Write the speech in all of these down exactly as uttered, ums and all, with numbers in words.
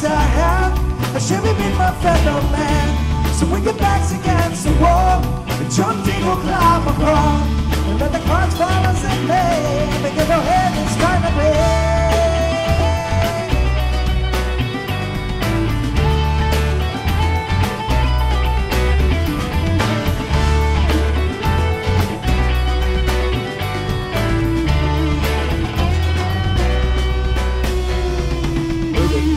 friends I have, I share them with my fellow man. So when your back's against the wall, the junkie will climb across, and let the cards fall as they may, but give your head and start to play.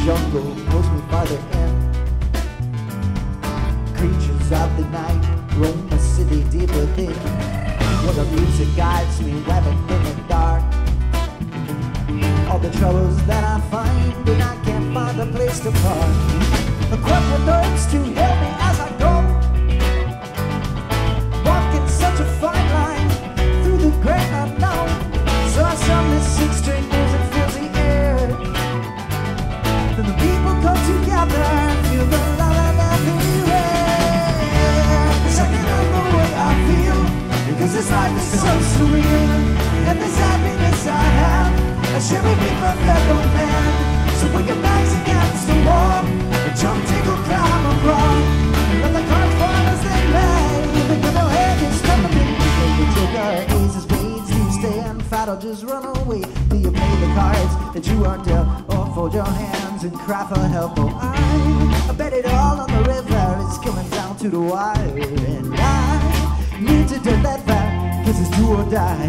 Jungle pulls me by the end. Creatures of the night roam the city deep within. Where the music guides me rabbit in the dark. All the troubles that I find, and I can't find a place to park. A corporate notes to help me as I go, walking such a fine line through the great unknown. So I sung this six-string music fills the air. And the people come together and feel the love everywhere. The second I know what I feel, because this life is so surreal. And this happiness I have, I share it with my fellow man. So when your back's against the wall, the jump tickle climb abroad, and let the cards fall as they lay. Even though your head is trembling, you play the trigger, aces, spades, you stay and fight or just run away. Do you play the cards that you are dealt, or fold your hand and cry for help? Oh, I, I bet it all on the river. It's coming down to the wire, and I need to deliver, cause it's do or die.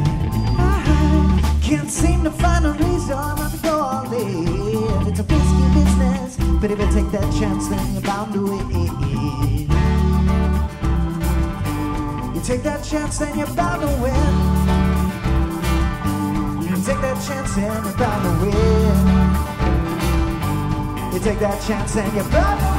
I can't seem to find a reason not to go all in. It's a risky business, but if you take that chance, then you're bound to win. You take that chance, then you're bound to win. You take that chance, then you're bound to win. You take that chance and you're bound to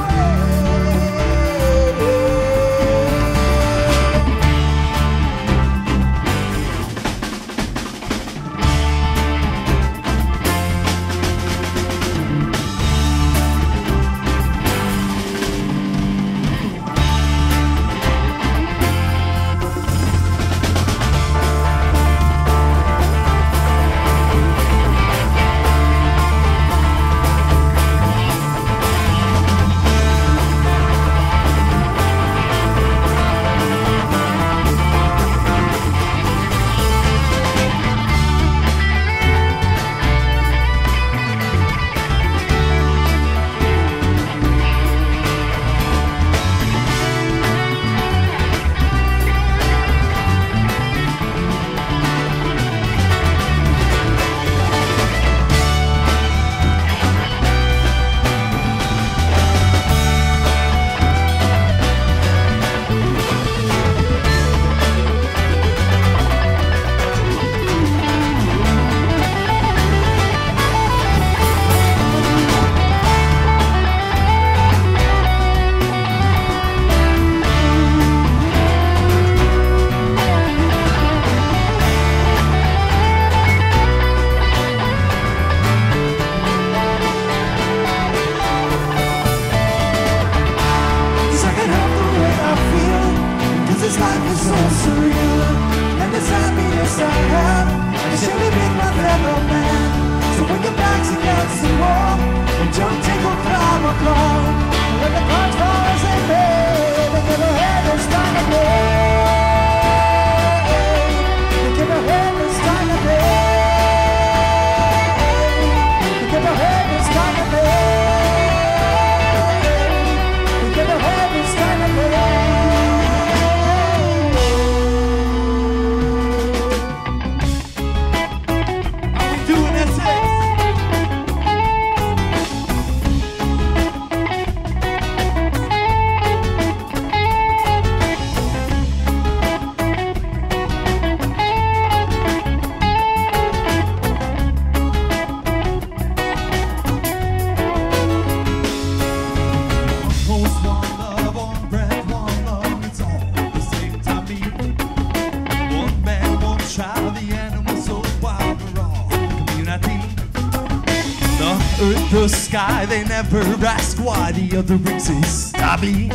they never ask why the other exists. I mean,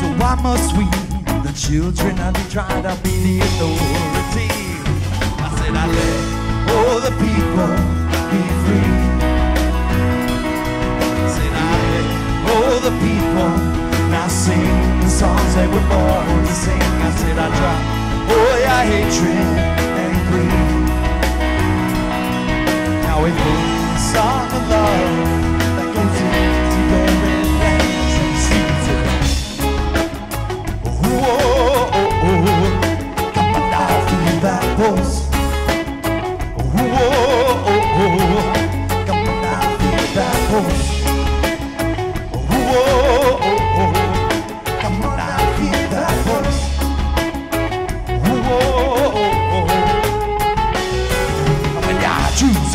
so why must we, the children, are they trying to be the authority? I said I let all the people be free. I said, they were born to sing. I said I dropped, boy, I hatred and greed. Now it moves on the love that goes into the red lands and seeds it. Oh, oh, oh, oh, got my knife in the apples. Oh, oh, oh, oh, got my knife in the apples.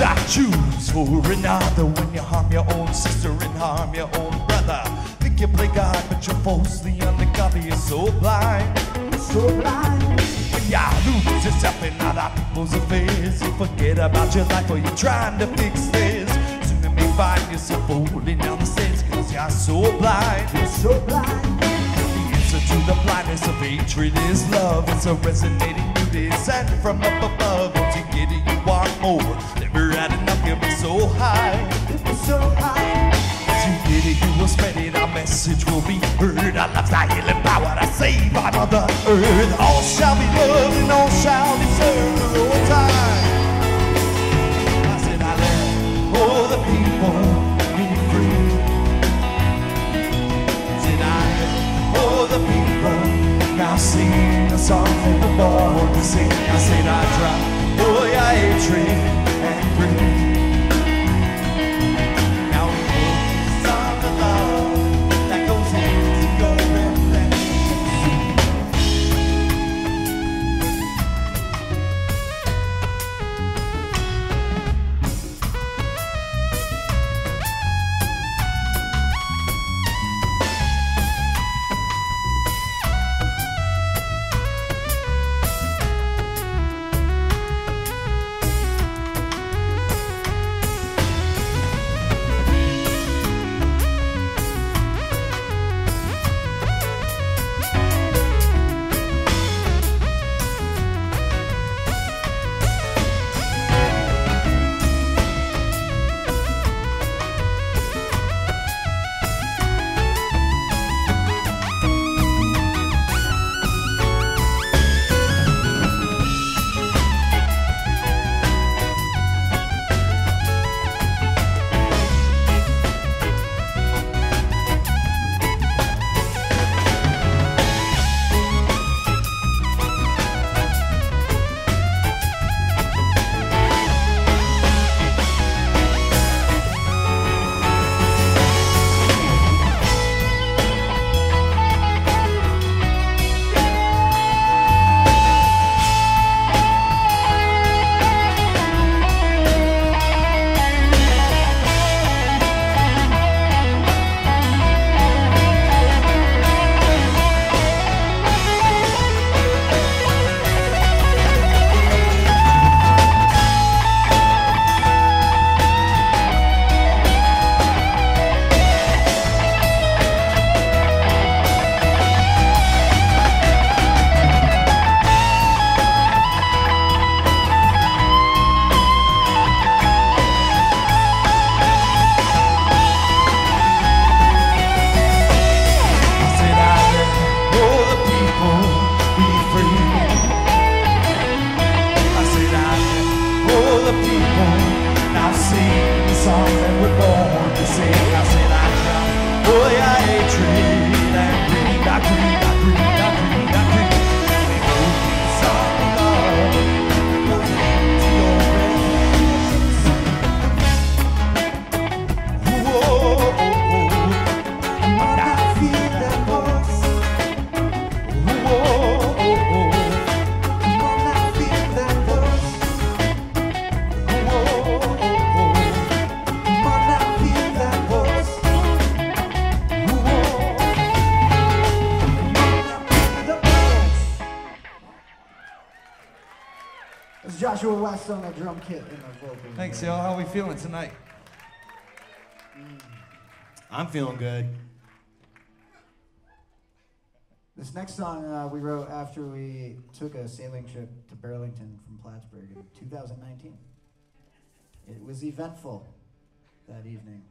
I choose for another. When you harm your own sister and harm your own brother, think you play God, but you're falsely undercover. You're so blind, you're so blind. When you lose yourself in other people's affairs, you forget about your life or you're trying to fix this. Soon you may find yourself holding down the stairs, cause you're so blind, you're so blind. The answer to the blindness of hatred is love. It's a resonating you descend from up above. Once you get it, you want more. Never had enough, you'll be so high, so high. As you get it, you will spread it, our message will be heard. Our love's our healing power to save our mother earth. All shall be loved and all shall be served for all time. I said I let all the people be free. I said I let all the people now sing a song for the born to sing. I said I dropped, boy, I hatred. Now it moves on the love that goes into your Joshua West on the drum kit and the vocals. Thanks, y'all. How are we feeling tonight? Mm. I'm feeling good. This next song uh, we wrote after we took a sailing trip to Burlington from Plattsburgh in two thousand nineteen. It was eventful that evening.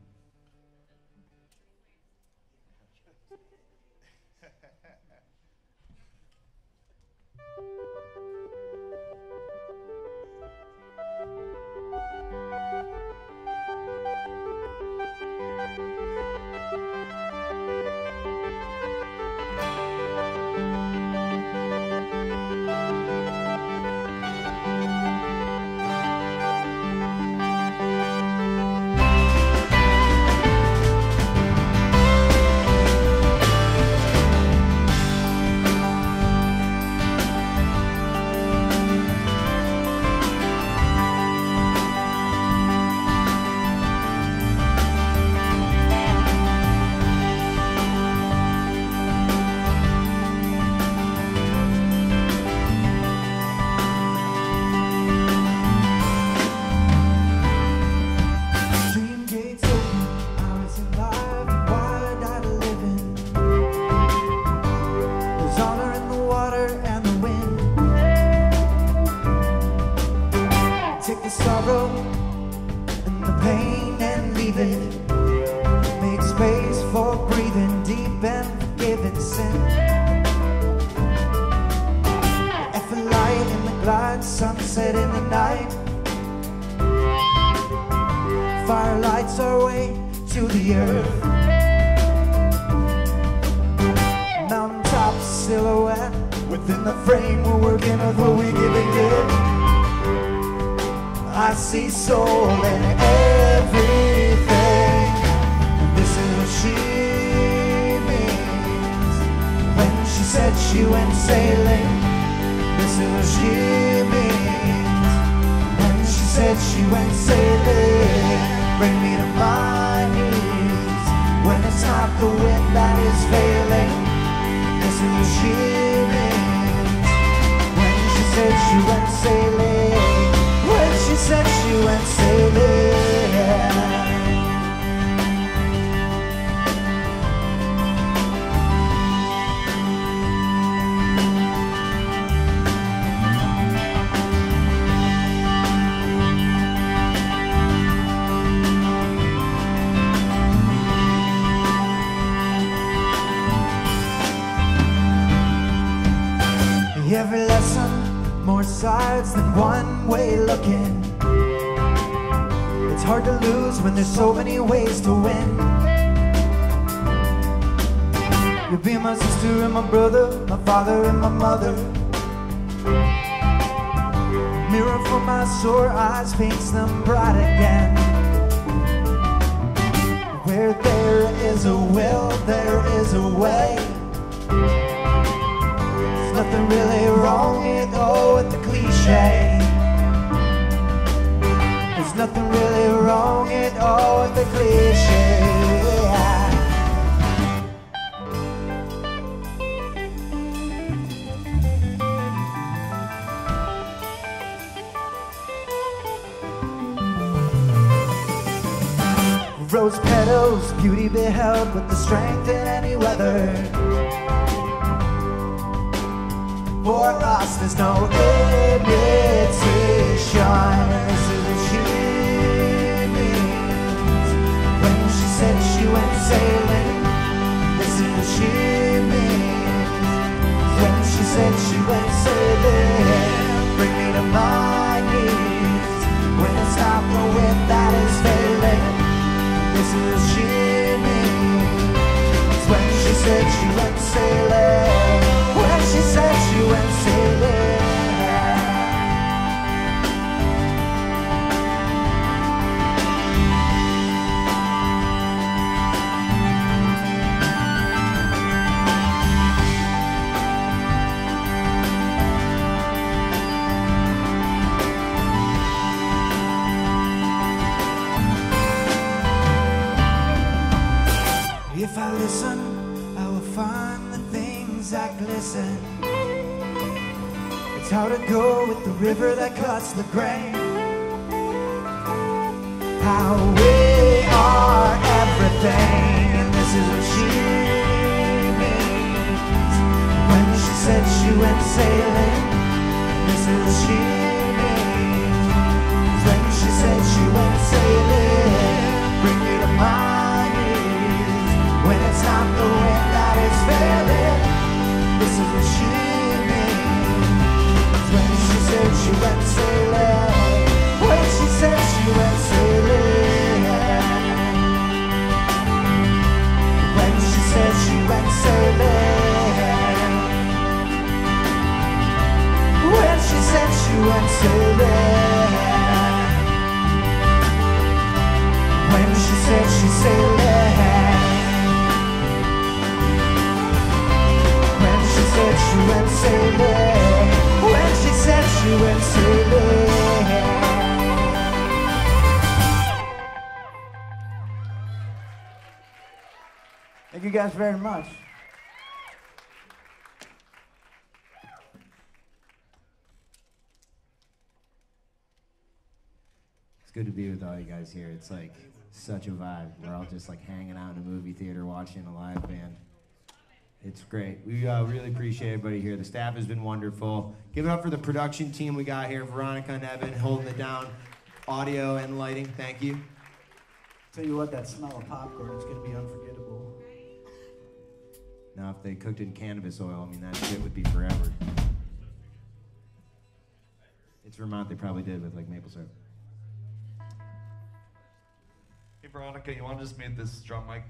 Savior. Mountaintop silhouette within the frame, we're working of what we give and give. I see soul in everything. This is what she means when she said she went sailing. This is what she means when she said she went sailing. Bring me to my knees when it's not the wind that is failing. This is what she means when she said she went sailing. When she said she went sailing. Every lesson, more sides than one way looking. It's hard to lose when there's so many ways to win. You'll be my sister and my brother, my father and my mother. Mirror for my sore eyes paints them bright again. Where there is a will, there is a way. Nothing really wrong at all with the cliche. There's nothing really wrong at all with the cliche. Rose petals, beauty beheld with the strength in any weather. For us, there's no imitation. This is what she means when she said she went sailing. This is what she means when she said she went sailing. Bring me to my knees when it's not the wind that is failing. This is what she means when she said she went sailing. When she said she went sailing. If I listen, I will find the things that glisten. It's how to go with the river that cuts the grain. How we are everything, and this is what she means when she said she went sailing. This is what she means when she said she went sailing. Bring me to my knees when it's not the wind that is failing. This is what she means when she said she went sailing. When she said she went sailing. When she said she went sailing. When she said she went sailing. When she said she sailing. When she said she went sailing. When she said she went sailing. Thank you guys very much. It's good to be with all you guys here. It's like such a vibe. We're all just like hanging out in a movie theater watching a live band. It's great. We uh, really appreciate everybody here. The staff has been wonderful. Give it up for the production team we got here, Veronica and Evan, holding it down. Audio and lighting, thank you. Tell you what, that smell of popcorn is going to be unforgettable. Now, if they cooked in cannabis oil, I mean, that shit would be forever. It's Vermont, they probably did with, like, maple syrup. you, Veronica. You want to just mute this drum mic?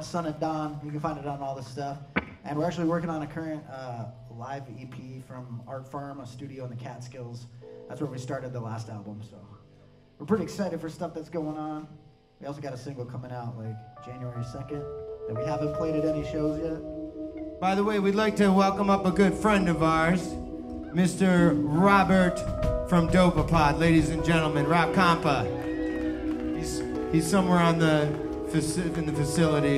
Sun at Dawn. You can find it on all this stuff. And we're actually working on a current uh, live E P from Art Farm, a studio in the Catskills. That's where we started the last album, so we're pretty excited for stuff that's going on. We also got a single coming out like January second that we haven't played at any shows yet. By the way, we'd like to welcome up a good friend of ours, Mister Robert from Dopapod. Ladies and gentlemen, Rob Compa. He's, he's somewhere on the in the facility.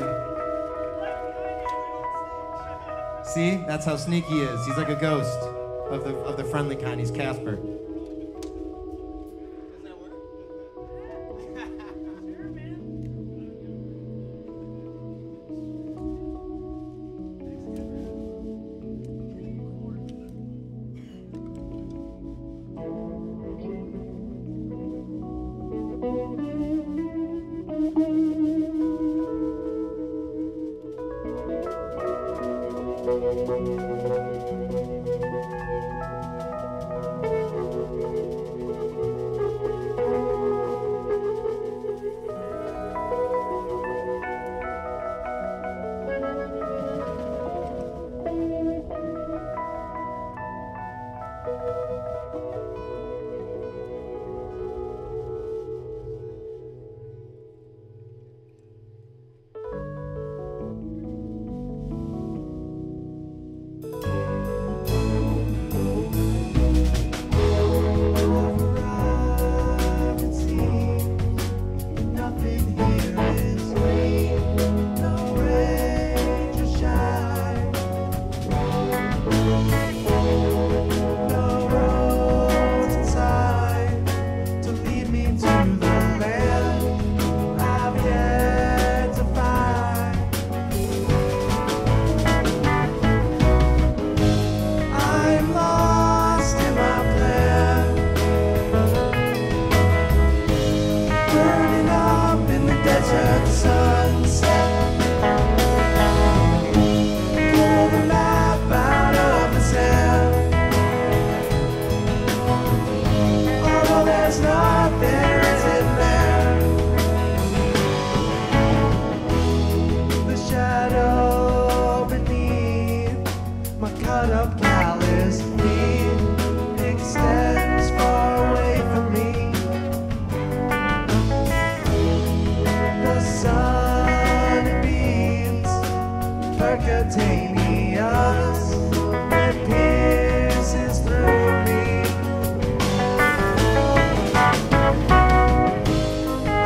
See, that's how sneaky he is. He's like a ghost of the of the friendly kind. He's Casper. Does that work? Sure, man. subcutaneous that pierces through me.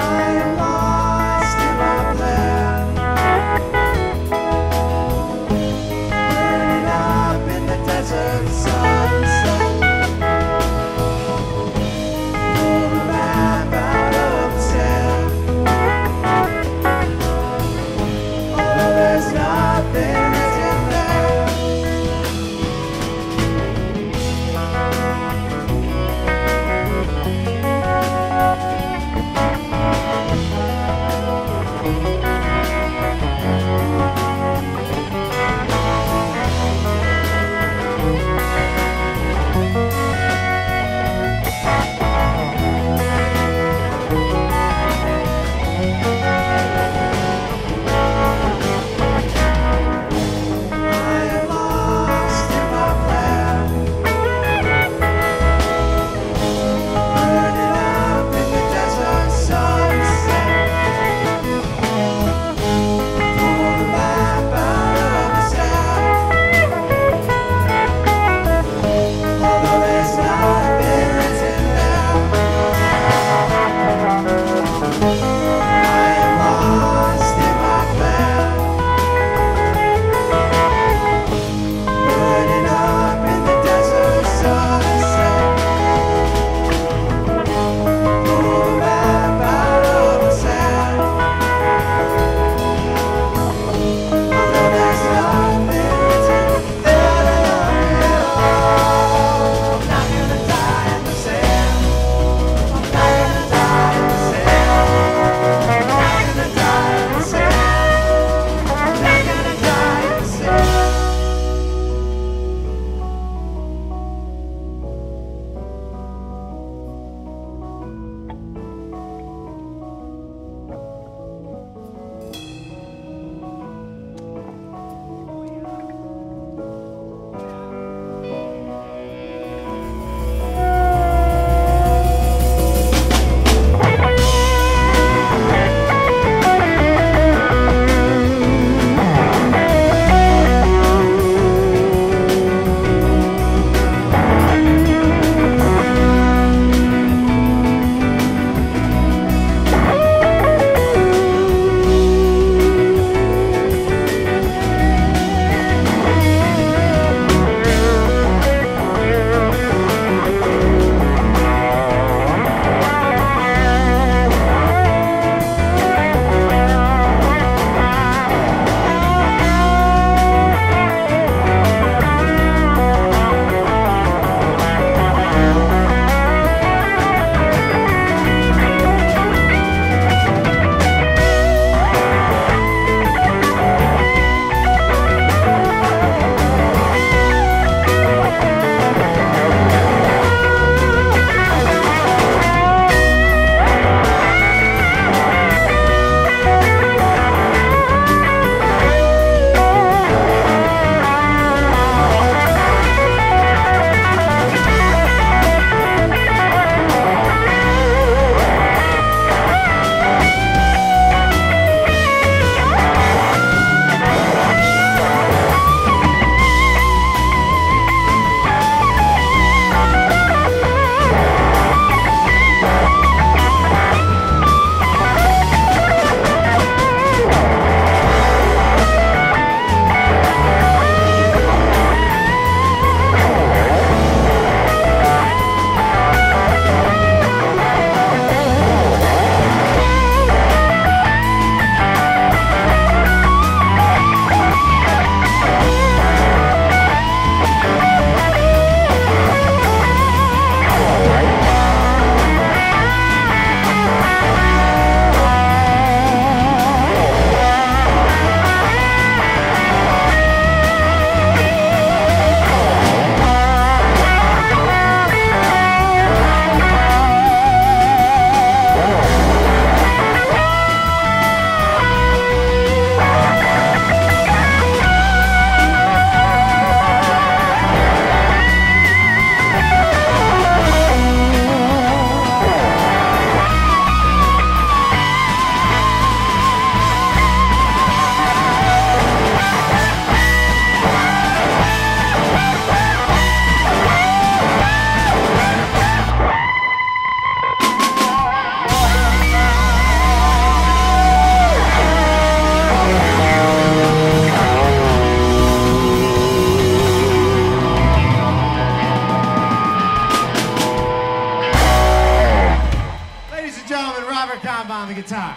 I am lost in my plan, burning up in the desert sunset. good time.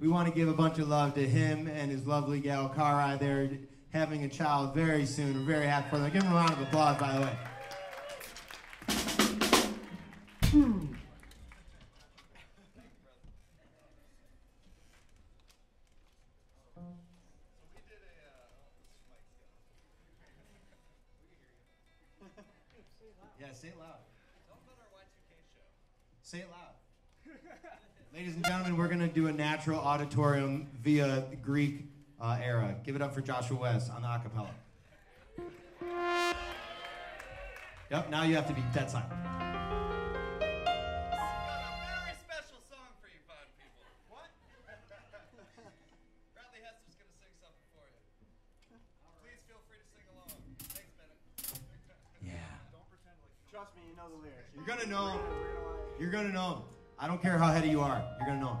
We want to give a bunch of love to him and his lovely gal, Kara. They're having a child very soon. We're very happy for them. Give them a round of applause, by the way. Hmm. Yeah, say it loud. Don't let our Y two K show. Say it loud. Ladies and gentlemen, we're going to do a natural auditorium via the Greek uh, era. Give it up for Joshua West on the acapella. Yep, now you have to be dead silent. I've got a very special song for you fine people. What? Bradley Hester's going to sing something for you. Please feel free to sing along. Thanks, Bennett. Yeah. Trust me, you know the lyrics. You're gonna know. You're gonna know. I don't care how heady you are. You're gonna know.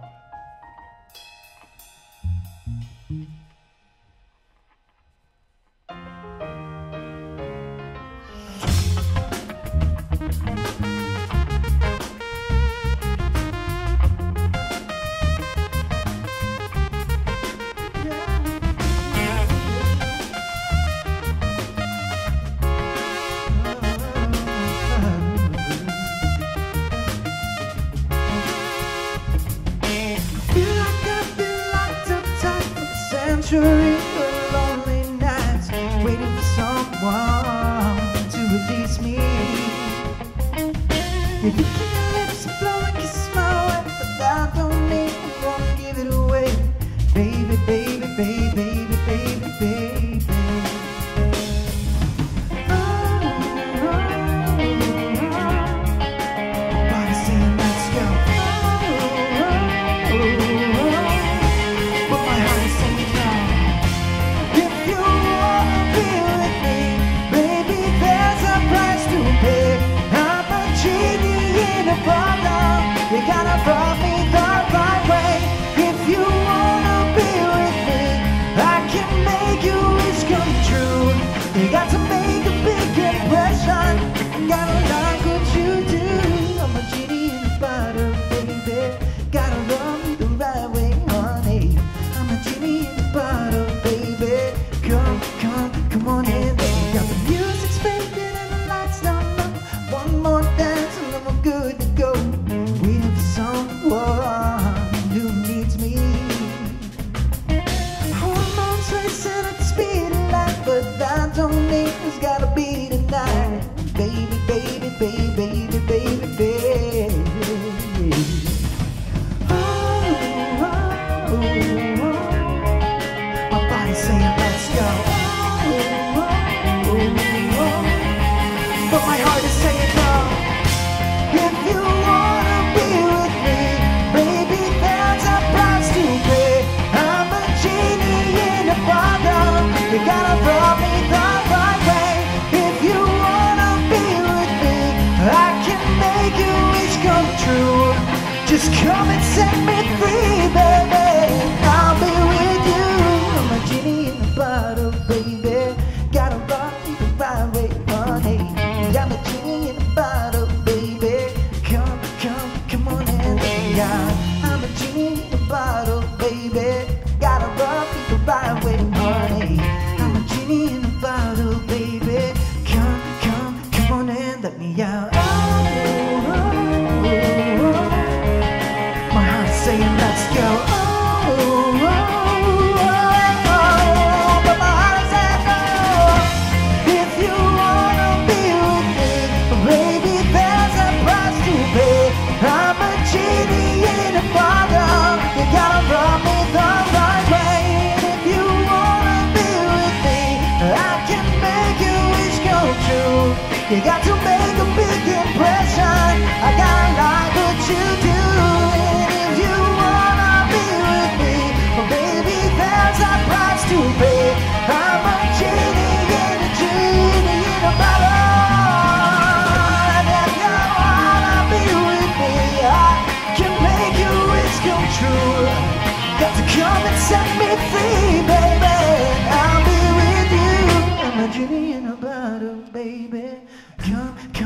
Come, come.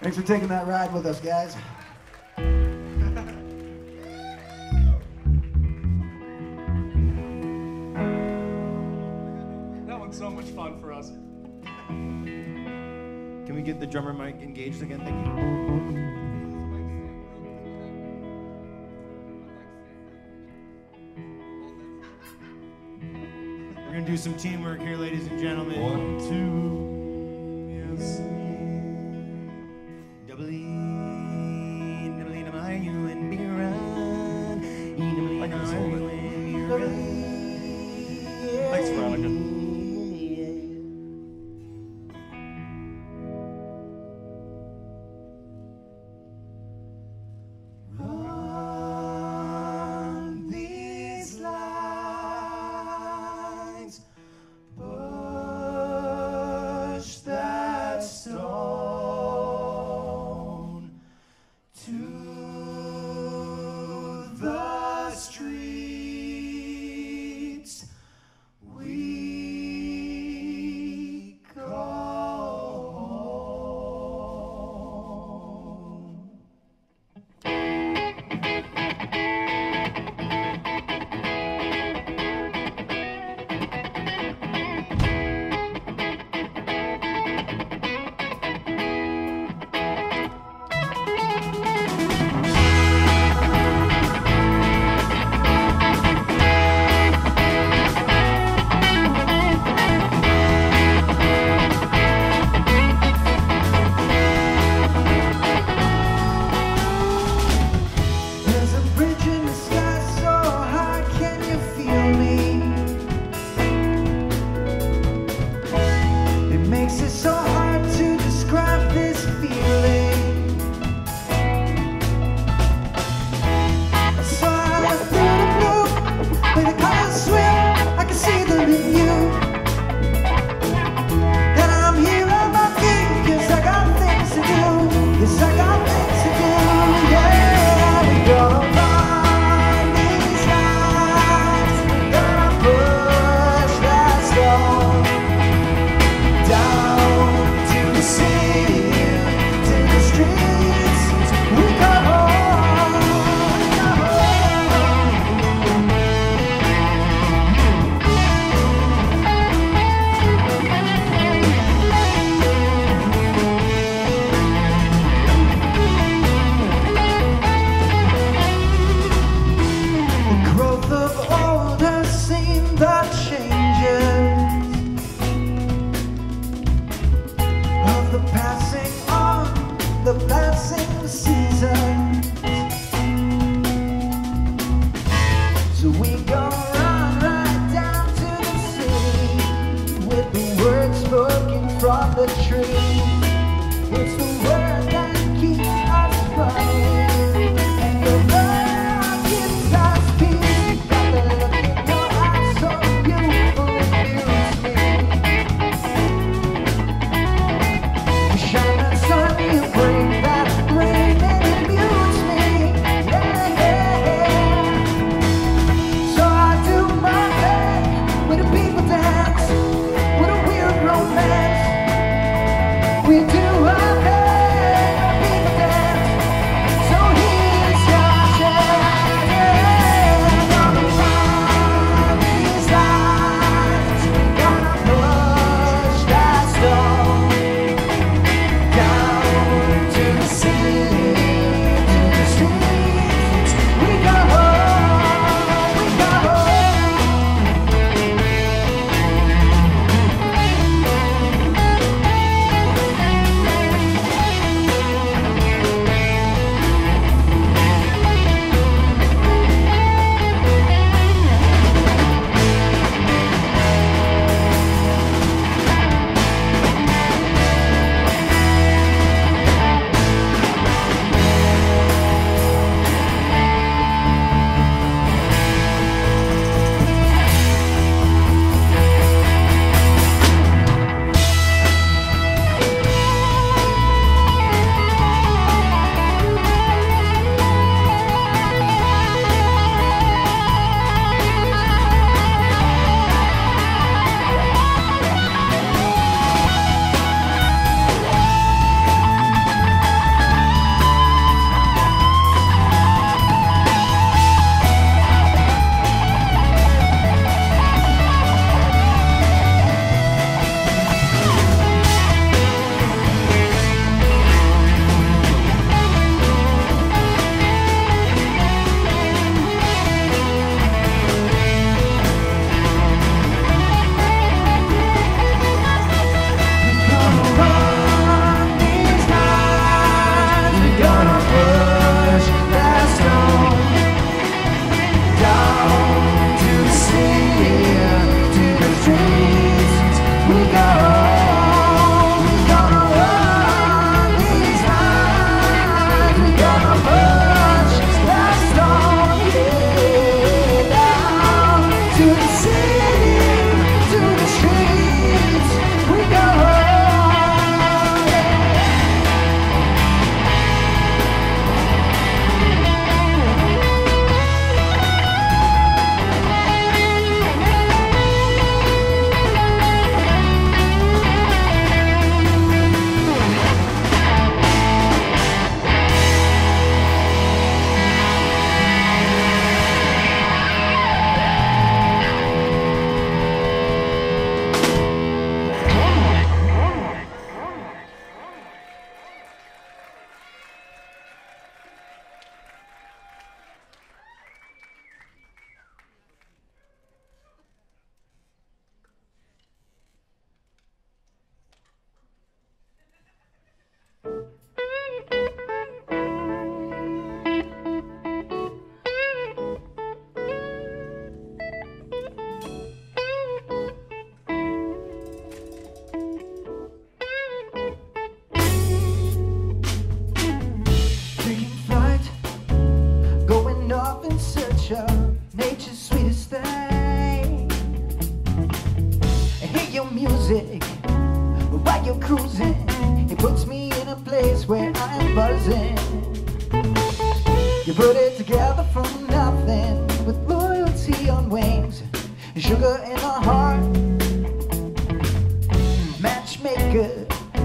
Thanks for taking that ride with us, guys. That one's so much fun for us. Can we get the drummer mic engaged again? Thank you. We're going to do some teamwork here, ladies and gentlemen. One, two, yes. Thanks, Veronica. Run these lines, push that stone to the street.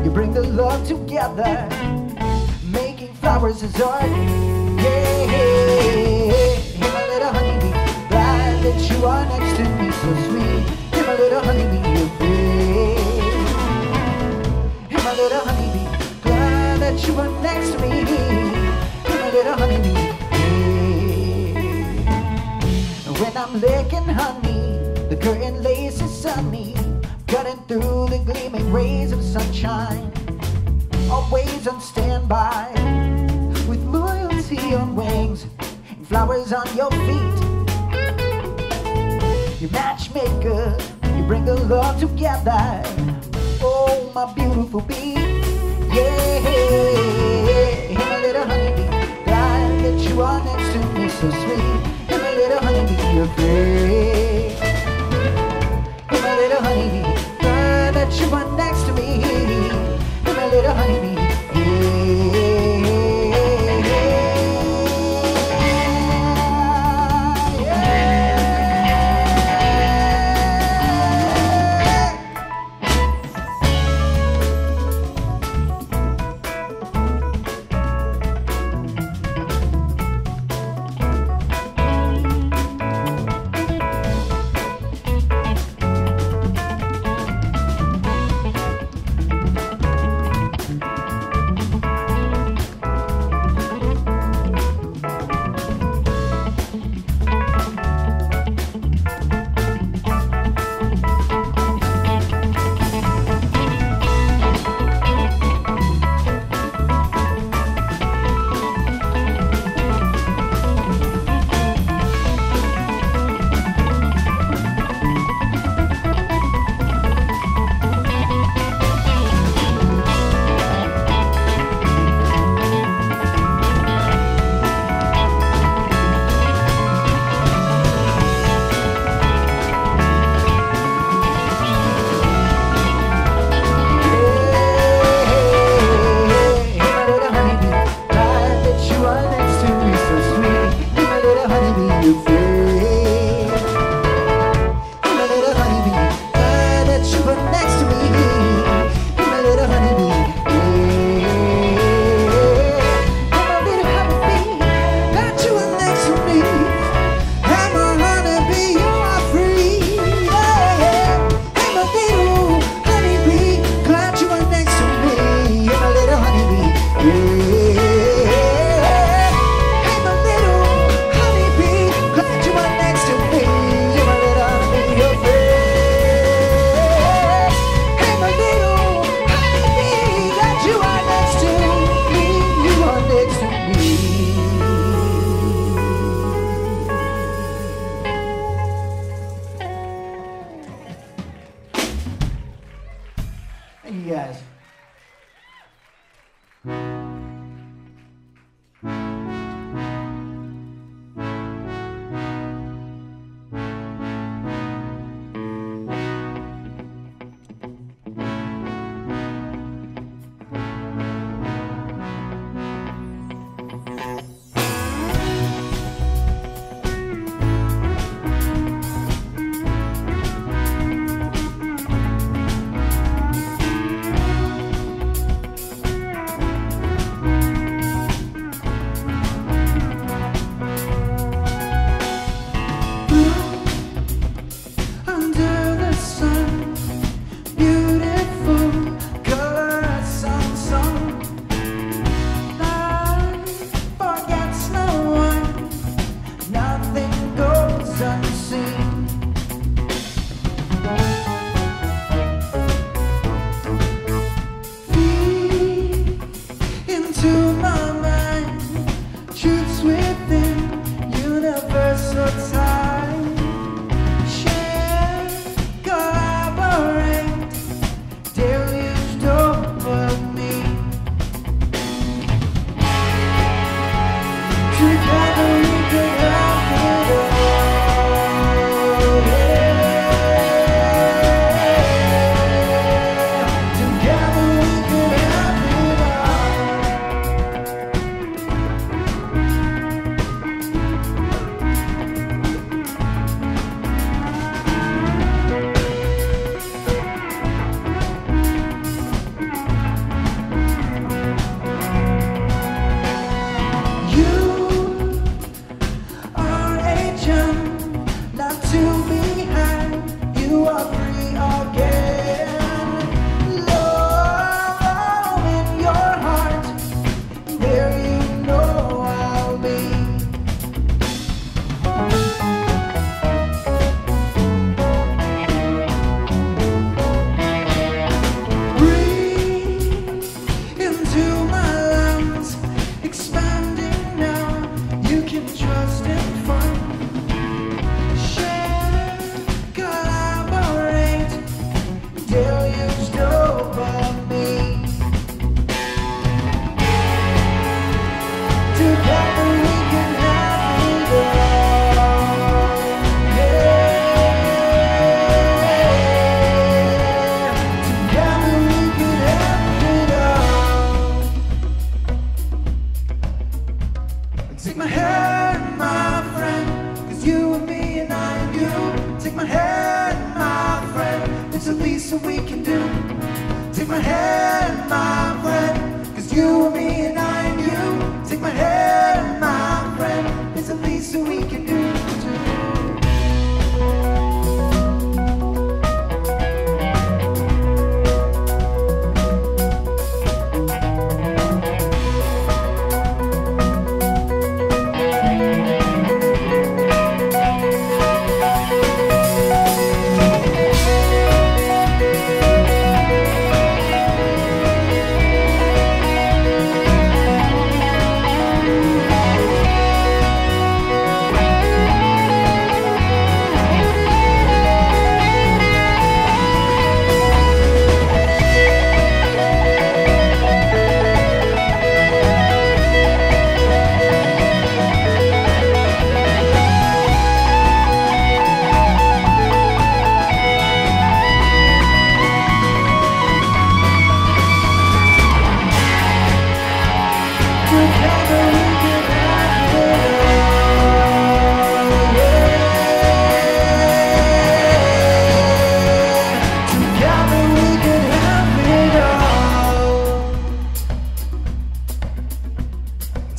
You bring the love together, making flowers is art. Yeah, you're my little honeybee, glad that you are next to me, so sweet. You're my little honeybee, you're free. You're my little honeybee, glad that you are next to me. You're my little honeybee. When I'm licking honey, the curtain lace is sunny, cutting through the gleaming rays of sunshine. Always on standby, with loyalty on wings and flowers on your feet. You're matchmaker, you bring the love together. Oh, my beautiful bee, yeah. You're my little honeybee, glad that you are next to me, so sweet. Little honeybee, you're free. You're my little honeybee, glad that you are next to me. You're my little honeybee, yeah, yeah, yeah.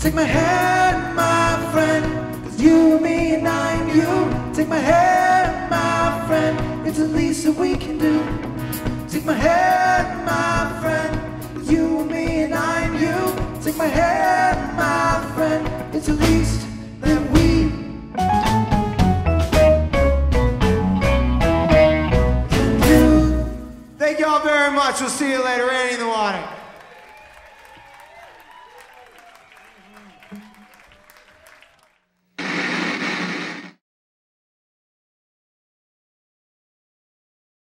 Take my hand, my friend, cause you and me and I and you. Take my hand, my friend, it's the least that we can do. Take my hand, my friend, cause you and me and I and you. Take my hand, my friend, it's the least that we can do. Thank y'all very much. We'll see you later. Annie in the water.